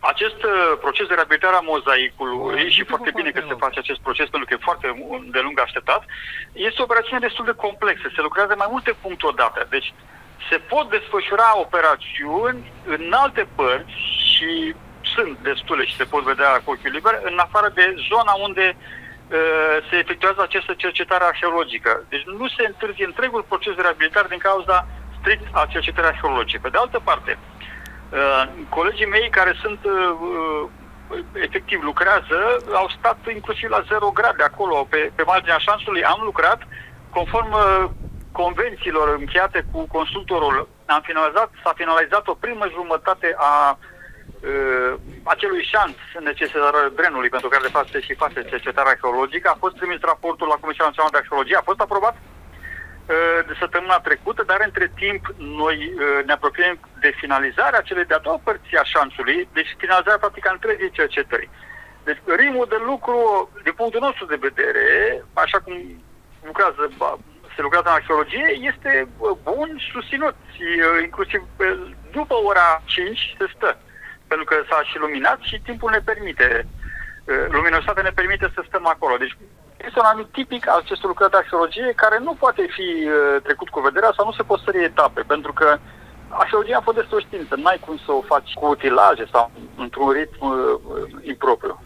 Acest proces de reabilitare a mozaicului, și foarte bine că se face acest proces pentru că e foarte de lung așteptat, este o operațiune destul de complexă, se lucrează mai multe puncte odată. Deci se pot desfășura operațiuni în alte părți și sunt destule și se pot vedea cu ochiul liber, în afară de zona unde se efectuează această cercetare arheologică. Deci nu se întârzie întregul proces de reabilitare din cauza strict a cercetării arheologice. Pe de altă parte, colegii mei care sunt efectiv lucrează, au stat inclusiv la 0 grade acolo, pe marginea șansului. Am lucrat conform convențiilor încheiate cu constructorul. S-a finalizat o primă jumătate a acelui șanț necesar drenului pentru care de fapt se și face cercetarea arheologică. A fost trimis raportul la Comisia Națională de Arheologie, a fost aprobat de săptămâna trecută, dar între timp noi ne apropiem de finalizarea celei de-a doua părți a șanțului, deci finalizarea practic a întregii cercetări. Deci ritmul de lucru, din punctul nostru de vedere, așa cum se lucrează în arheologie, este bun, susținut, inclusiv după ora 5 se stă, pentru că s-a și luminat și timpul ne permite, luminositatea ne permite să stăm acolo. Deci este un anumit tipic al acestui lucrări de arheologie care nu poate fi trecut cu vederea sau nu se pot sări etape, pentru că arheologia a fost destul de știință, n-ai cum să o faci cu utilaje sau într-un ritm impropriu.